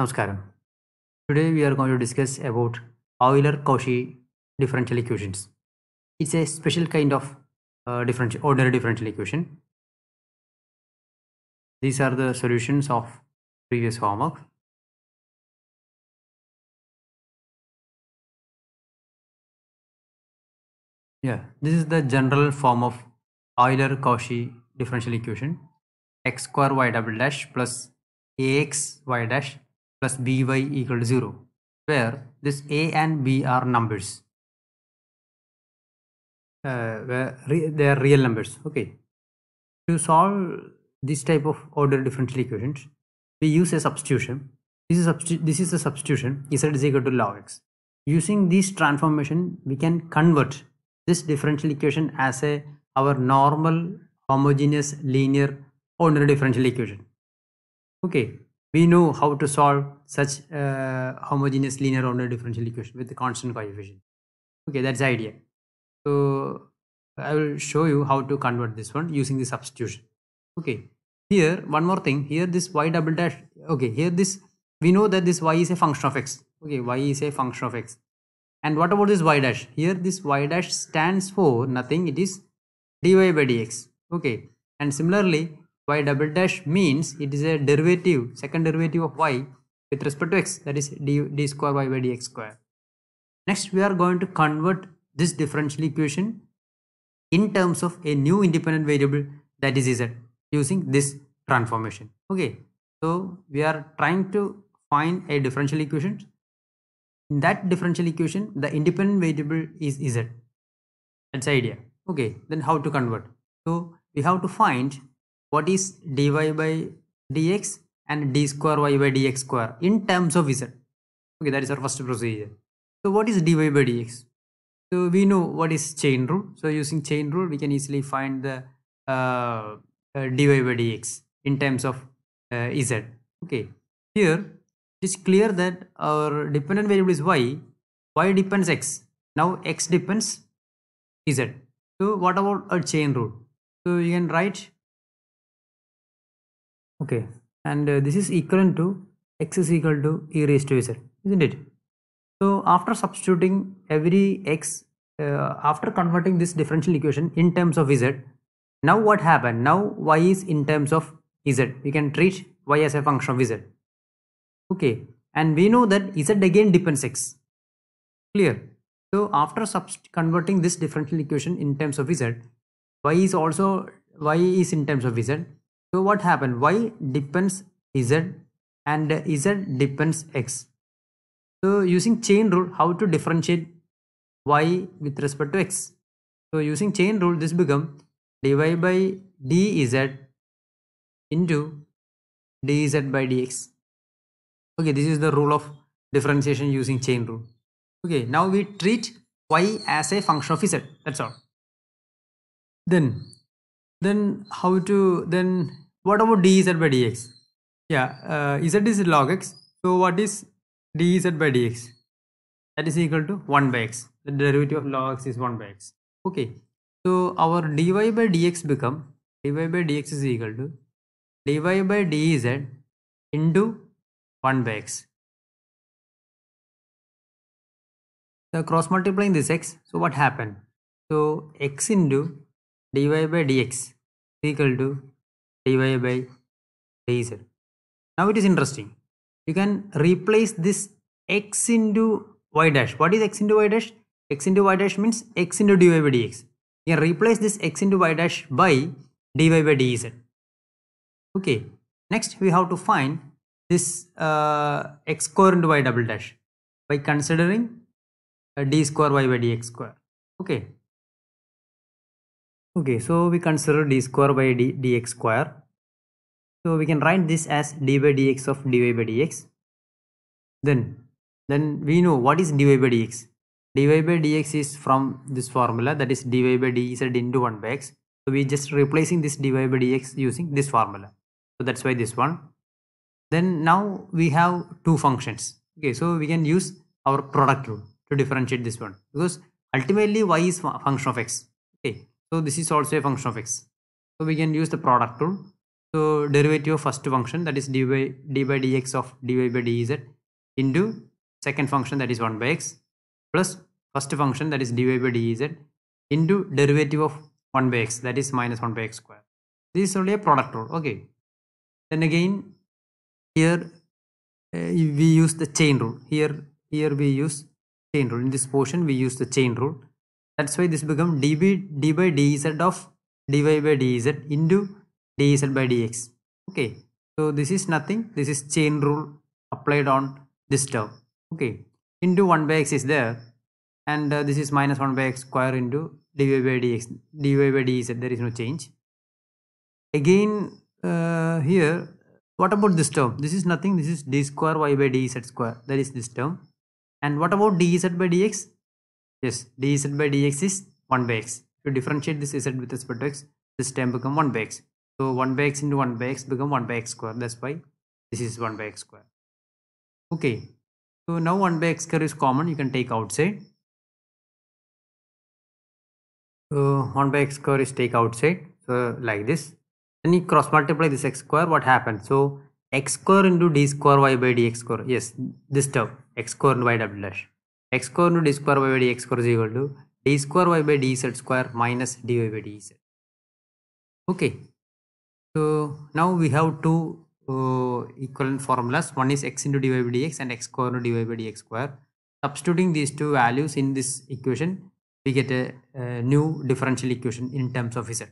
Namaskaram. Today we are going to discuss about Euler-Cauchy differential equations. It's a special kind of ordinary differential equation. These are the solutions of previous homework. Yeah, this is the general form of Euler-Cauchy differential equation. X square y double dash plus ax y dash plus by equal to 0, where this a and b are numbers, they are real numbers. Okay, to solve this type of ordered differential equations, we use a substitution. This is a substitution. Z is equal to log x. Using this transformation, we can convert this differential equation as our normal homogeneous linear ordinary differential equation. Okay, we know how to solve such homogeneous linear ordinary differential equation with the constant coefficient. Okay, that's the idea. So I will show you how to convert this one using the substitution. Okay, here one more thing. Here this y double dash. Okay, here this, we know that this y is a function of x. Okay, y is a function of x. And what about this y dash? Here this y dash stands for nothing. It is dy by dx. Okay, and similarly, y double dash means it is a derivative, second derivative of y with respect to x, that is d square y by dx square. Next, we are going to convert this differential equation in terms of a new independent variable, that is z, using this transformation. Okay, so we are trying to find a differential equation. In that differential equation, the independent variable is z. That's the idea. Okay, then how to convert? So we have to find what is dy by dx and d square y by dx square in terms of z. Okay, that is our first procedure. So what is dy by dx? So we know what is chain rule. So using chain rule, we can easily find the dy by dx in terms of z. Okay, here it is clear that our dependent variable is y depends x. Now x depends z. So what about a chain rule? So you can write, okay, and this is equivalent to x is equal to e raised to z, isn't it? So after substituting every x, after converting this differential equation in terms of z, now what happened? Now y is in terms of z. We can treat y as a function of z. Okay, and we know that z again depends x. Clear? So after converting this differential equation in terms of z, y is in terms of z. So what happened? Y depends z and z depends x. So using chain rule, how to differentiate y with respect to x? So using chain rule, this becomes dy by dz into dz by dx. Okay, this is the rule of differentiation using chain rule. Okay, now we treat y as a function of z. That's all. Then what about dz by dx? Yeah, z is log x. So what is dz by dx? That is equal to 1 by x. The derivative of log x is 1 by x. Okay, so our dy by dx become, dy by dx is equal to dy by dz into 1 by x. So cross multiplying this x, so what happened? So x into dy by dx is equal to dy by dz. Now it is interesting. You can replace this x into y dash. What is x into y dash? X into y dash means x into dy by dx. You can replace this x into y dash by dy by dz. Okay. Next, we have to find this x square into y double dash by considering d square y by dx square. Okay. Okay, so we consider d square by dx square. So we can write this as d by dx of dy by dx. Then we know what is dy by dx. Dy by dx is from this formula, that is dy by dz into 1 by x. So we just replacing this dy by dx using this formula. So that's why this one. Then now we have two functions. Okay, so we can use our product rule to differentiate this one, because ultimately y is function of x. Okay. So this is also a function of x. So we can use the product rule. So derivative of first function, that is d by dx of dy by dz, into second function, that is 1 by x, plus first function, that is dy by dz, into derivative of 1 by x, that is minus 1 by x square. This is only a product rule. Okay. Then again, here we use the chain rule. Here we use chain rule. In this portion, we use the chain rule. That's why this becomes d by dz of dy by dz into dz by dx. Okay. So this is nothing. This is chain rule applied on this term. Okay. Into 1 by x is there. And this is minus 1 by x square into dy by dx. Dy by dz. There is no change. Again, here, what about this term? This is nothing. This is d square y by dz square. That is this term. And what about dz by dx? Yes, dz by dx is 1 by x. To differentiate this z with respect to x, this term becomes 1 by x. So 1 by x into 1 by x becomes 1 by x square. That's why this is 1 by x square. Okay. So now 1 by x square is common. You can take outside. So 1 by x square is take outside. So like this. Then you cross multiply this x square, what happens? So x square into d square y by dx square. Yes, this term x square into y double dash. X square into d square y by dx square is equal to d square y by dz square minus dy by dz. Okay. So now we have two equivalent formulas. One is x into dy by dx and x square into dy by dx square. Substituting these two values in this equation, we get a new differential equation in terms of z,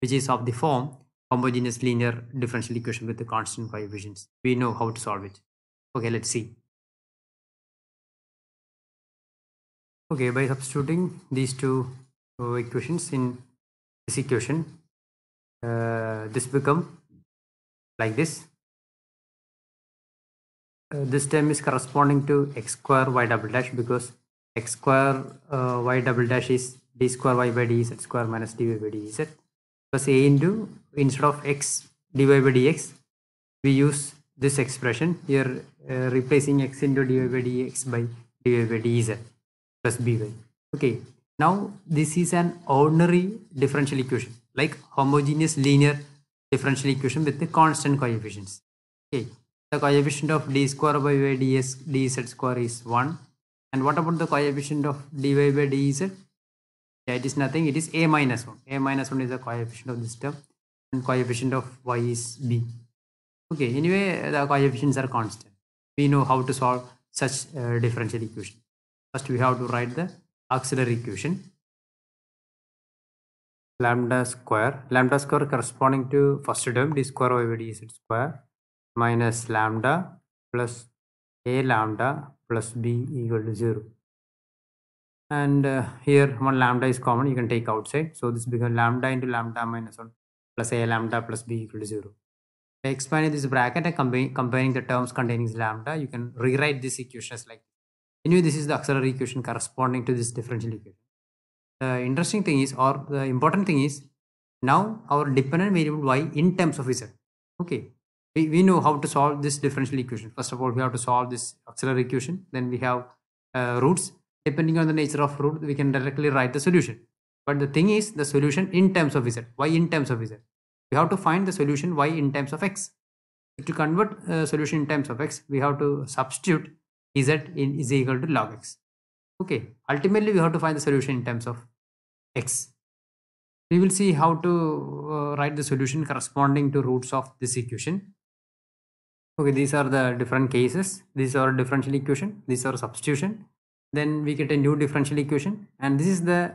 which is of the form homogeneous linear differential equation with the constant coefficients. We know how to solve it. Okay, let's see. Okay, by substituting these two equations in this equation, this becomes like this. This term is corresponding to x square y double dash, because x square y double dash is d square y by dz square minus dy by dz. Plus a into, instead of x dy by dx, we use this expression here, replacing x into dy by dx by dy by dz plus by. Okay, now this is an ordinary differential equation, like homogeneous linear differential equation with the constant coefficients. Okay, the coefficient of d square by dx dz square is 1, and what about the coefficient of dy by dz? It is nothing, it is a minus 1. A minus 1 is the coefficient of this term, and coefficient of y is b. Okay, anyway, the coefficients are constant. We know how to solve such differential equation. First, we have to write the auxiliary equation. Lambda square corresponding to first term, d square y by dz square, minus lambda plus a lambda plus b equal to 0. And here 1 lambda is common, you can take outside. So this becomes lambda into lambda minus 1 plus a lambda plus b equal to 0. By expanding this bracket and comparing the terms containing lambda, you can rewrite this equation as like this. Anyway, this is the auxiliary equation corresponding to this differential equation. The interesting thing is, or the important thing is, now our dependent variable y in terms of z. Okay, we know how to solve this differential equation. First of all, we have to solve this auxiliary equation. Then we have roots. Depending on the nature of root, we can directly write the solution. But the thing is, the solution in terms of z, y in terms of z. We have to find the solution y in terms of x. To convert a solution in terms of x, we have to substitute z in is equal to log x. Okay, ultimately we have to find the solution in terms of x. We will see how to write the solution corresponding to roots of this equation. Okay, these are the different cases. These are differential equation. These are substitution. Then we get a new differential equation, and this is the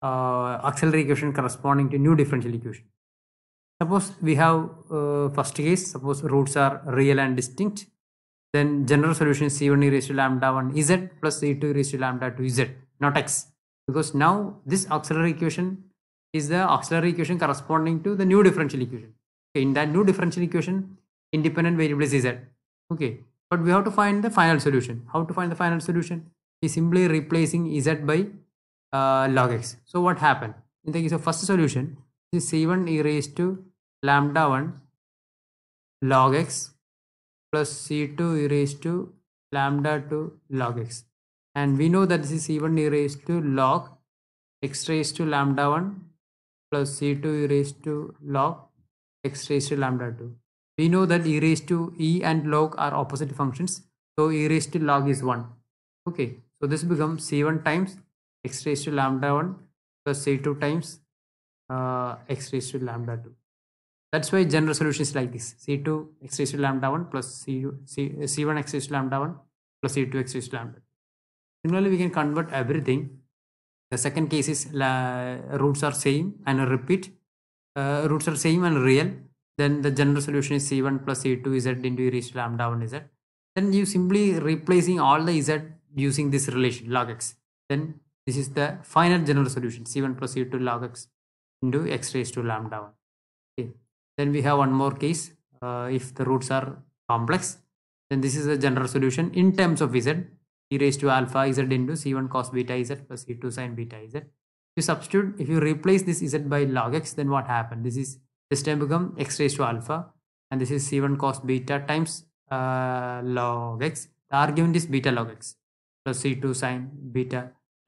auxiliary equation corresponding to new differential equation. Suppose we have first case, suppose roots are real and distinct, then general solution is c1 e raised to lambda 1 z plus c2 e raised to lambda 2 z, not x, because now this auxiliary equation is the auxiliary equation corresponding to the new differential equation. Okay, in that new differential equation, independent variable is z. Okay. But we have to find the final solution. How to find the final solution? Is simply replacing z by log x. So what happened? In the case of first solution, this is c1 e raised to lambda 1 log x plus c2 e raised to lambda 2 log x. And we know that this is c1 e raised to log x raised to lambda 1 plus c2 e raised to log x raised to lambda 2. We know that e raised to e and log are opposite functions. So e raised to log is 1. Okay. So this becomes c1 times x raised to lambda 1 plus c2 times x raised to lambda 2. That's why general solution is like this: c2 x raised to lambda 1 plus c1 x raised to lambda 1 plus c2 x raised to lambda 2. Similarly, we can convert everything. The second case is roots are same and repeat. Roots are same and real. Then the general solution is c1 plus c2 z into e raised to lambda 1 z. Then you simply replacing all the z using this relation log x. Then this is the final general solution, c1 plus c2 log x into x raised to lambda 1. Okay. Then we have one more case. If the roots are complex, then this is the general solution in terms of z. E raised to alpha z into c1 cos beta z plus c2 sin beta z. You substitute, if you replace this z by log x, then what happened? This is this time become x raised to alpha, and this is c1 cos beta times log x. The argument is beta log x plus c2 sin beta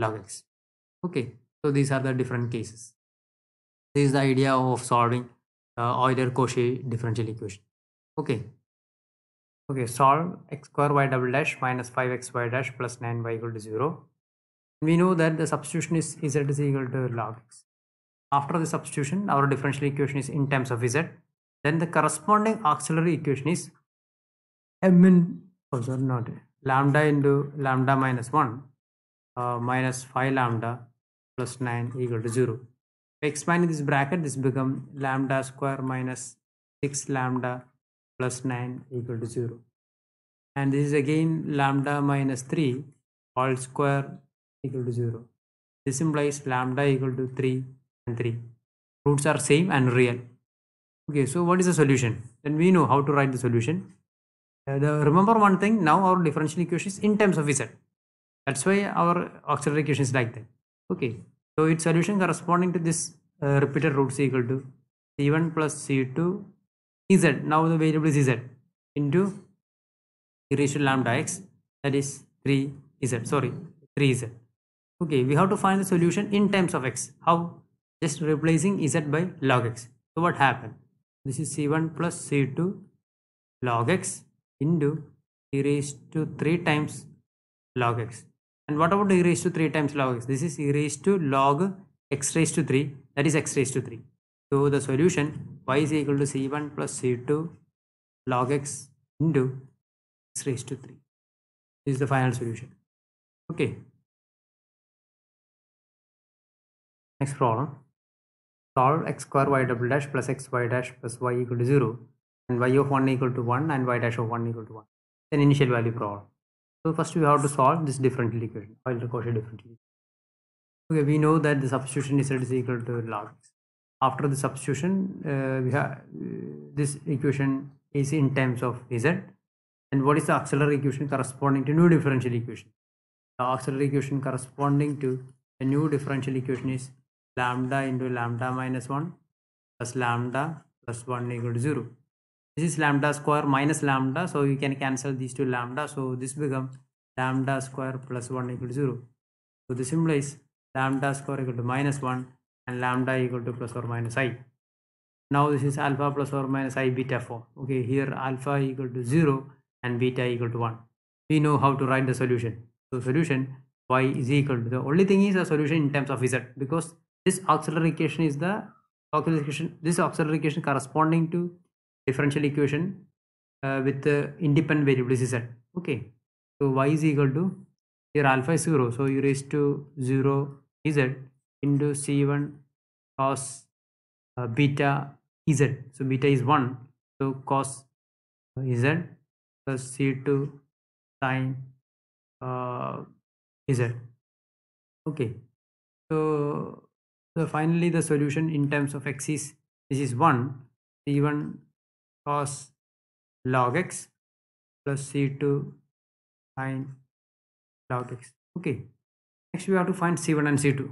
log x. Okay, so these are the different cases. This is the idea of solving Euler-Cauchy differential equation. Okay. Okay, solve x square y double dash minus 5xy dash plus 9y equal to 0. We know that the substitution is z is equal to log x. After the substitution, our differential equation is in terms of z. Then the corresponding auxiliary equation is lambda into lambda minus 1 minus 5 lambda plus 9 equal to 0. By expanding this bracket, this becomes lambda square minus 6 lambda plus 9 equal to 0, and this is again lambda minus 3 all square equal to 0. This implies lambda equal to 3 and 3. Roots are same and real. Okay, so what is the solution? Then we know how to write the solution. Remember one thing, now our differential equation is in terms of z. That's why our auxiliary equation is like that. Okay, so its solution corresponding to this repeated roots equal to c1 plus c2 z, now the variable is z, into e raised to lambda x, that is 3z. Okay, we have to find the solution in terms of x. How? Just replacing z by log x. So what happened? This is c1 plus c2 log x into e raised to 3 times log x. And what about e raised to 3 times log x? This is e raised to log x raised to 3, that is x raised to 3. So the solution y is equal to c1 plus c2 log x into x raised to 3. This is the final solution. Okay. Next problem. Solve x square y double dash plus xy dash plus y equal to 0, and y of 1 equal to 1 and y dash of 1 equal to 1. It's an initial value problem. So first we have to solve this differential equation, Euler-Cauchy differential equation. Okay, we know that the substitution z is equal to log x. After the substitution, we have this equation is in terms of z. And what is the auxiliary equation corresponding to new differential equation? The auxiliary equation corresponding to the new differential equation is lambda into lambda minus 1 plus lambda plus 1 equal to 0. This is lambda square minus lambda, so you can cancel these two lambda. So this becomes lambda square plus 1 equal to 0. So this implies lambda square equal to minus 1 and lambda equal to plus or minus I. Now this is alpha plus or minus I beta 4. Okay, here alpha equal to 0 and beta equal to 1. We know how to write the solution. So solution y is equal to, the only thing is a solution in terms of z, because this auxiliary equation is the auxiliary equation corresponding to differential equation with the independent variable is z. Okay, so y is equal to, here alpha is 0, so e raised to 0 z into c1 cos beta z. So beta is 1, so cos z plus c2 sin z. Okay, so finally the solution in terms of x is, this is 1, c1 cos log x plus c2 sin log x. Okay, next we have to find c1 and c2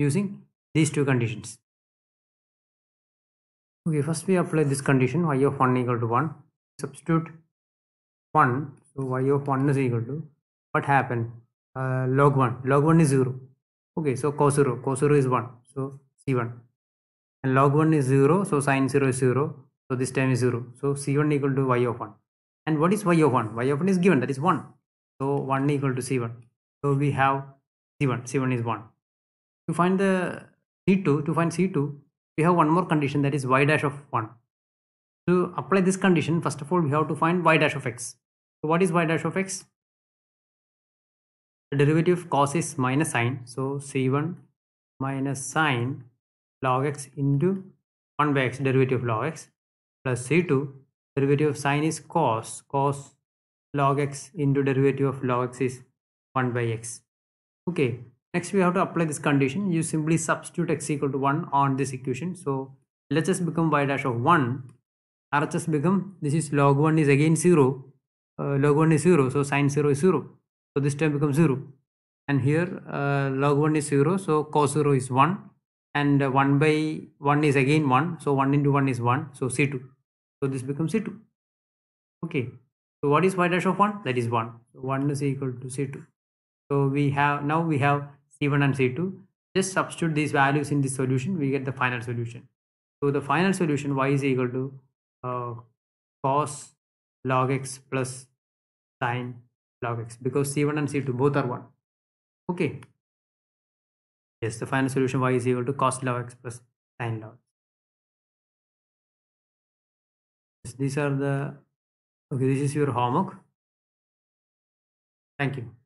using these two conditions. Okay, first we apply this condition, y of 1 equal to 1. Substitute 1, so y of 1 is equal to, what happened? Log 1 is 0. Okay, so cos 0 is 1, so c1, and log 1 is 0, so sin 0 is 0, So this term is 0. So C1 equal to Y of 1. And what is Y of 1? Y of 1 is given, that is 1. So 1 equal to C1. So we have C1. C1 is 1. To find the C2, we have one more condition, that is Y dash of 1. To apply this condition, first of all, we have to find Y dash of X. So what is Y dash of X? The derivative of cos is minus sine. So C1 minus sine log X into 1 by X, derivative of log X, plus C2, derivative of sine is cos. Cos log X into derivative of log X is 1 by X. Okay. Next, we have to apply this condition. You simply substitute X equal to 1 on this equation. So LHS become Y dash of 1. RHS become, this is log 1 is again 0. Log 1 is 0. So sine 0 is 0. So this term becomes 0, and here log 1 is 0, so cos 0 is 1, and 1 by 1 is again 1, so 1 into 1 is 1, so C2. So this becomes C2. Okay, so what is Y dash of 1? That is 1. So 1 is equal to C2. So we have, now we have C1 and C2. Just substitute these values in this solution, we get the final solution. So the final solution, Y is equal to cos log X plus sine log X, because C1 and C2 both are 1. Okay. Yes, the final solution Y is equal to cos log X plus sine log X. Yes, these are the, okay, this is your homework. Thank you.